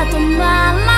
satu malam.